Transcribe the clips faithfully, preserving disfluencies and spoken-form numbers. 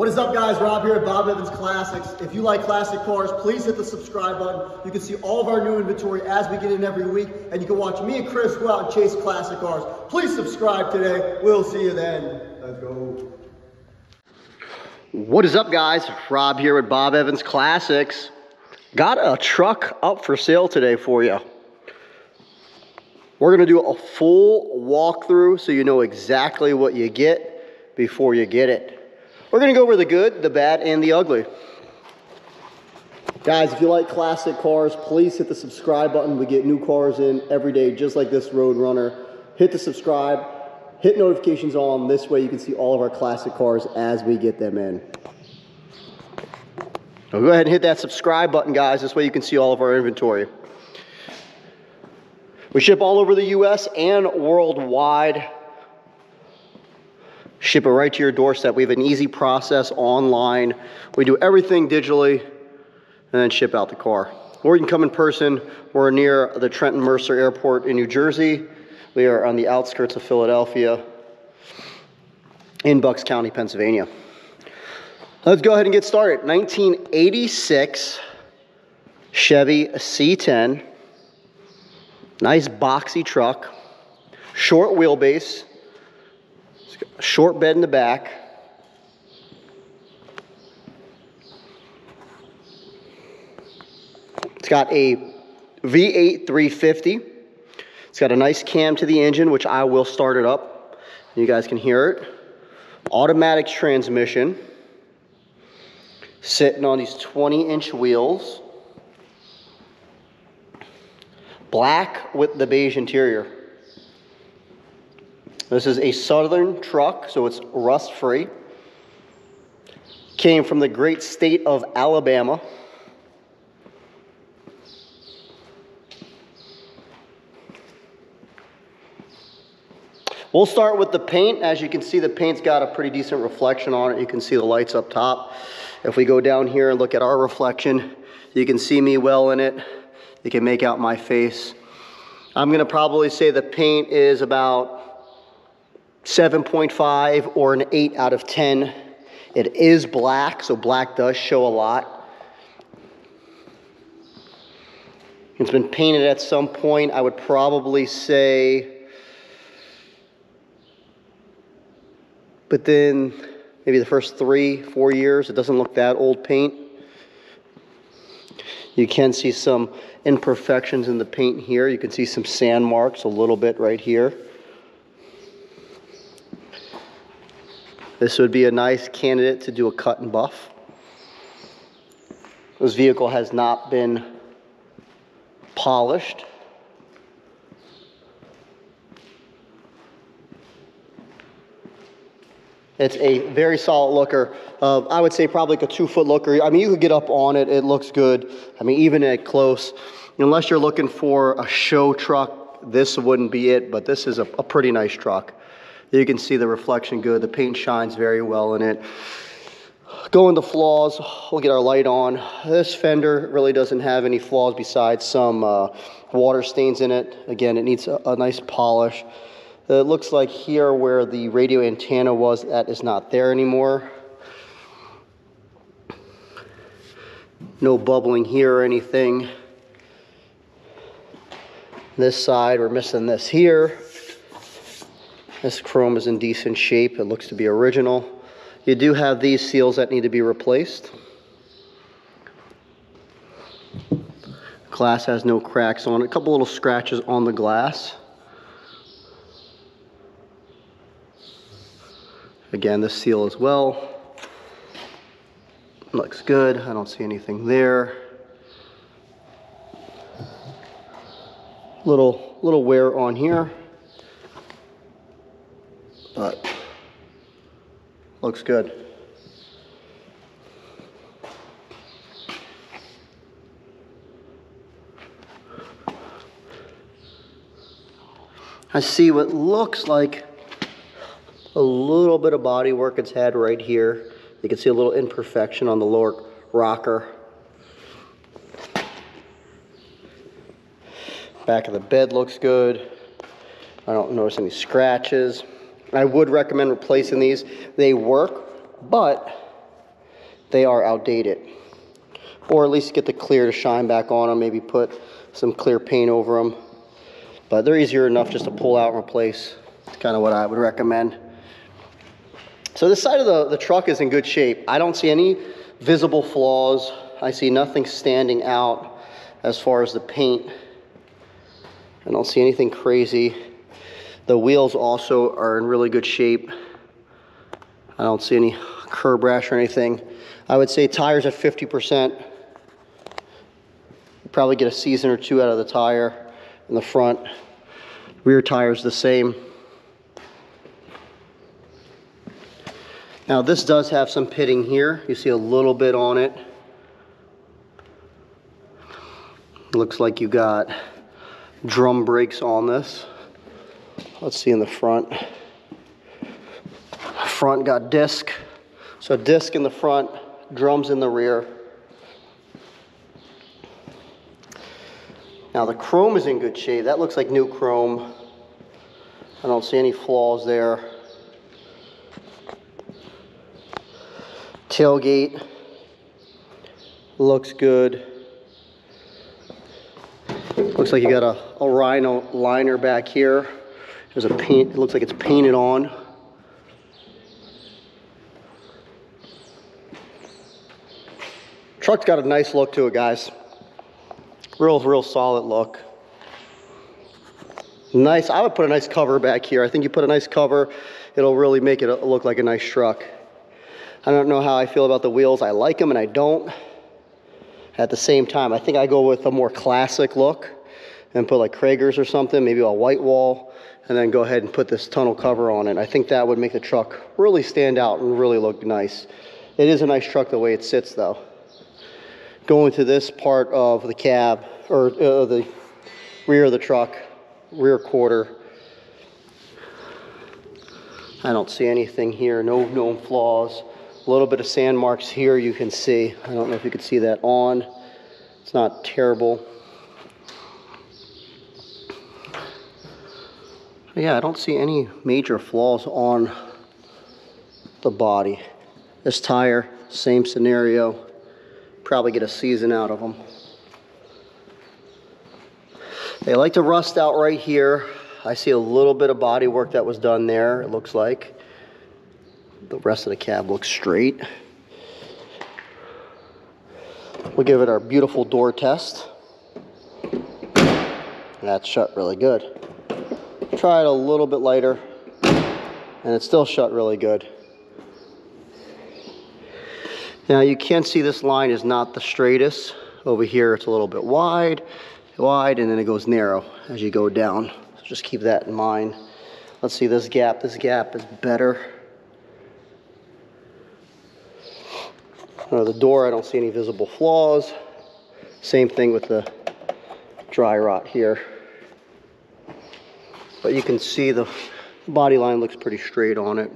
What is up, guys? Rob here at Bob Evans Classics. If you like classic cars, please hit the subscribe button. You can see all of our new inventory as we get in every week, and you can watch me and Chris go out and chase classic cars. Please subscribe today. We'll see you then. Let's go. What is up, guys? Rob here at Bob Evans Classics. Got a truck up for sale today for you. We're gonna do a full walkthrough so you know exactly what you get before you get it. We're gonna go over the good, the bad, and the ugly. Guys, if you like classic cars, please hit the subscribe button. We get new cars in every day, just like this Roadrunner. Hit the subscribe, hit notifications on. This way you can see all of our classic cars as we get them in. Now go ahead and hit that subscribe button, guys. This way you can see all of our inventory. We ship all over the U S and worldwide. Ship it right to your doorstep. We have an easy process online. We do everything digitally and then ship out the car. Or you can come in person. We're near the Trenton Mercer Airport in New Jersey. We are on the outskirts of Philadelphia in Bucks County, Pennsylvania. Let's go ahead and get started. nineteen eighty-six Chevy C ten. Nice boxy truck. Short wheelbase. Short bed in the back. It's got a V eight three fifty. It's got a nice cam to the engine, which I will start it up. You guys can hear it. Automatic transmission. Sitting on these twenty inch wheels. Black with the beige interior. This is a Southern truck, so it's rust-free. Came from the great state of Alabama. We'll start with the paint. As you can see, the paint's got a pretty decent reflection on it. You can see the lights up top. If we go down here and look at our reflection, you can see me well in it. You can make out my face. I'm gonna probably say the paint is about seven point five or an eight out of ten. It is black, so black does show a lot. It's been painted at some point. I would probably say, but then maybe the first three, four years, it doesn't look that old paint. You can see some imperfections in the paint here. You can see some sand marks a little bit right here. This would be a nice candidate to do a cut and buff. This vehicle has not been polished. It's a very solid looker. Uh, I would say probably like a two foot looker. I mean, you could get up on it, it looks good. I mean, even at close, unless you're looking for a show truck, this wouldn't be it, but this is a, a pretty nice truck. You can see the reflection good. The paint shines very well in it. Going to flaws, we'll get our light on. This fender really doesn't have any flaws besides some uh, water stains in it. Again, it needs a, a nice polish. Uh, it looks like here where the radio antenna was, that is not there anymore. No bubbling here or anything. This side, we're missing this here. This chrome is in decent shape. It looks to be original. You do have these seals that need to be replaced. Glass has no cracks on it. A couple little scratches on the glass. Again, this seal as well. Looks good. I don't see anything there. Little, little wear on here. But looks good. I see what looks like a little bit of body work it's had right here. You can see a little imperfection on the lower rocker. Back of the bed looks good. I don't notice any scratches. I would recommend replacing these. They work, but they are outdated. Or at least get the clear to shine back on them, maybe put some clear paint over them. But they're easier enough just to pull out and replace. It's kind of what I would recommend. So this side of the, the truck is in good shape. I don't see any visible flaws. I see nothing standing out as far as the paint. I don't see anything crazy. The wheels also are in really good shape. I don't see any curb rash or anything. I would say tires at fifty percent. You probably get a season or two out of the tire in the front. Rear tire's the same. Now this does have some pitting here. You see a little bit on it. Looks like you got drum brakes on this. Let's see in the front. Front got disc. So disc in the front, drums in the rear. Now the chrome is in good shape. That looks like new chrome. I don't see any flaws there. Tailgate looks good. Looks like you got a, a Rhino liner back here. There's a paint, it looks like it's painted on. Truck's got a nice look to it, guys. Real, real solid look. Nice, I would put a nice cover back here. I think you put a nice cover, it'll really make it look like a nice truck. I don't know how I feel about the wheels. I like them and I don't. At the same time, I think I go with a more classic look and put like Kragers or something, maybe a white wall, and then go ahead and put this tunnel cover on it. I think that would make the truck really stand out and really look nice. It is a nice truck the way it sits though. Going to this part of the cab, or uh, the rear of the truck, rear quarter. I don't see anything here, no known flaws. A little bit of sand marks here you can see. I don't know if you could see that on. It's not terrible. But yeah, I don't see any major flaws on the body. This tire, same scenario. Probably get a season out of them. They like to rust out right here. I see a little bit of body work that was done there, it looks like. The rest of the cab looks straight. We'll give it our beautiful door test. That's shut really good. Try it a little bit lighter, and it's still shut really good. Now you can see this line is not the straightest. Over here it's a little bit wide, wide, and then it goes narrow as you go down. So just keep that in mind. Let's see this gap. This gap is better. Uh, the door, I don't see any visible flaws. Same thing with the dry rot here. But you can see the body line looks pretty straight on it.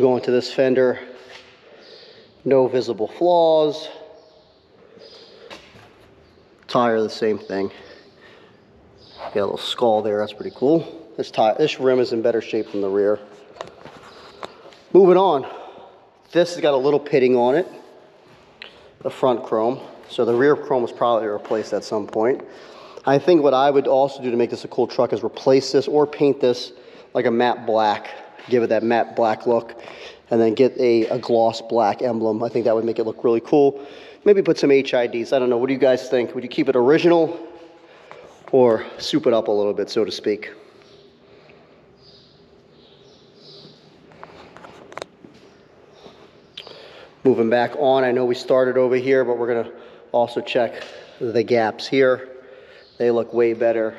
Going to this fender, no visible flaws. Tire, the same thing. Got a little skull there, that's pretty cool. This tire, this rim is in better shape than the rear. Moving on. This has got a little pitting on it, the front chrome. So the rear chrome was probably replaced at some point. I think what I would also do to make this a cool truck is replace this or paint this like a matte black, give it that matte black look, and then get a, a gloss black emblem. I think that would make it look really cool. Maybe put some H I Ds. I don't know. What do you guys think? Would you keep it original or soup it up a little bit, so to speak? Moving back on, I know we started over here, but we're gonna also check the gaps here. They look way better.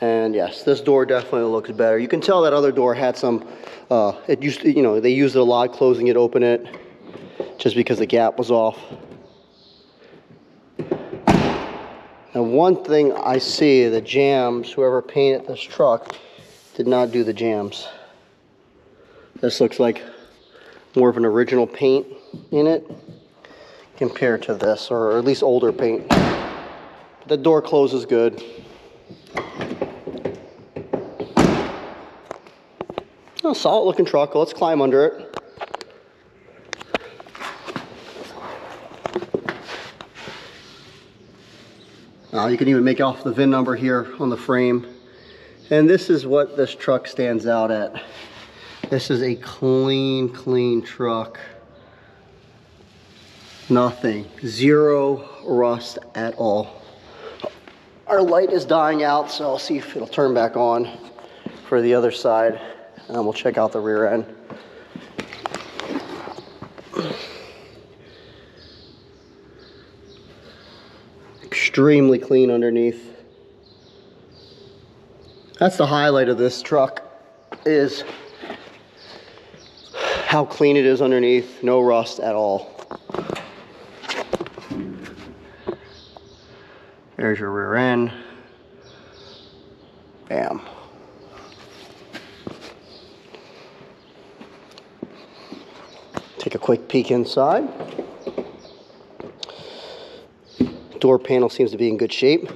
And yes, this door definitely looks better. You can tell that other door had some, uh, it used to, you know, they used it a lot, closing it, open it, just because the gap was off. And one thing I see, the jams, whoever painted this truck did not do the jams. This looks like more of an original paint in it compared to this, or at least older paint. The door closes good. Oh, solid looking truck. Let's climb under it. now. You can even make off the V I N number here on the frame. And this is what this truck stands out at. This is a clean, clean truck. Nothing, zero rust at all. Our light is dying out, so I'll see if it'll turn back on for the other side, and we'll check out the rear end. Extremely clean underneath. That's the highlight of this truck, is how clean it is underneath, no rust at all. There's your rear end. Bam. Take a quick peek inside. Door panel seems to be in good shape.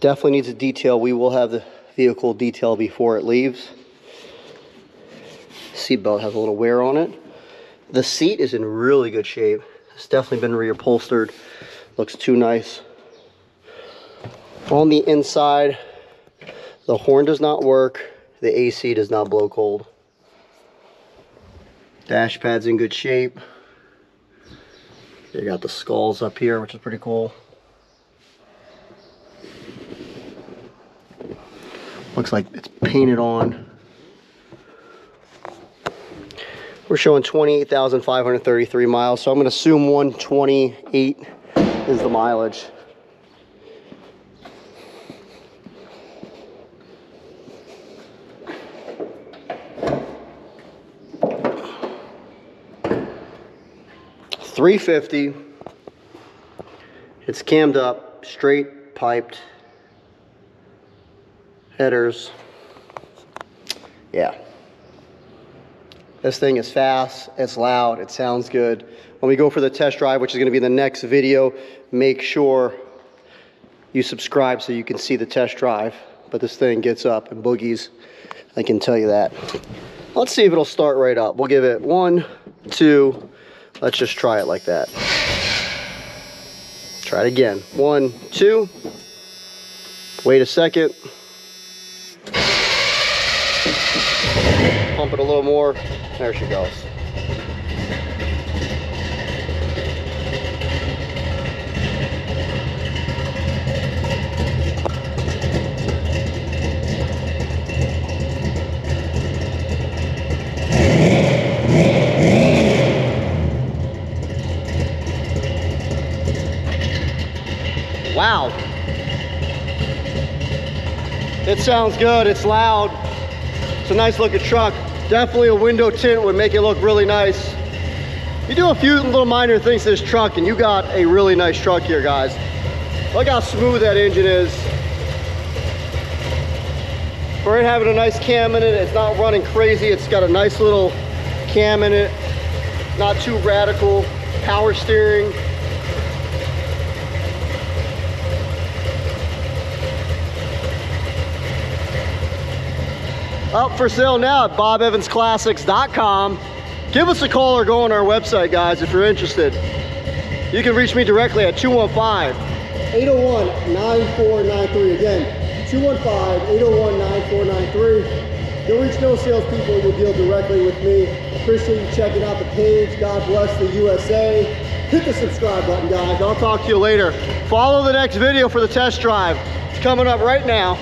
Definitely needs a detail. We will have the vehicle detail before it leaves. Seatbelt has a little wear on it. The seat is in really good shape. It's definitely been reupholstered. Looks too nice. On the inside, the horn does not work. The A C does not blow cold. Dash pad's in good shape. You got the skulls up here, which is pretty cool. Looks like it's painted on. We're showing twenty-eight thousand five hundred thirty-three miles, so I'm going to assume one twenty-eight is the mileage. three fifty, it's cammed up, straight piped, headers. Yeah, this thing is fast, it's loud, it sounds good. When we go for the test drive, which is going to be in the next video, make sure you subscribe so you can see the test drive. But this thing gets up and boogies, I can tell you that. Let's see if it'll start right up. We'll give it one, two. Let's just try it like that. Try it again. One, two. Wait a second. Pump it a little more. There she goes. Wow. It sounds good, it's loud. It's a nice looking truck. Definitely a window tint would make it look really nice. You do a few little minor things to this truck and you got a really nice truck here, guys. Look how smooth that engine is. For it having a nice cam in it, it's not running crazy. It's got a nice little cam in it. Not too radical. Power steering. Up for sale now at bob evans classics dot com. Give us a call or go on our website, guys, if you're interested. You can reach me directly at two one five, eight zero one, nine four nine three. Again, two one five, eight zero one, nine four nine three. You'll reach no salespeople, you'll deal directly with me. Appreciate you checking out the page. God bless the U S A. Hit the subscribe button, guys. I'll talk to you later. Follow the next video for the test drive. It's coming up right now.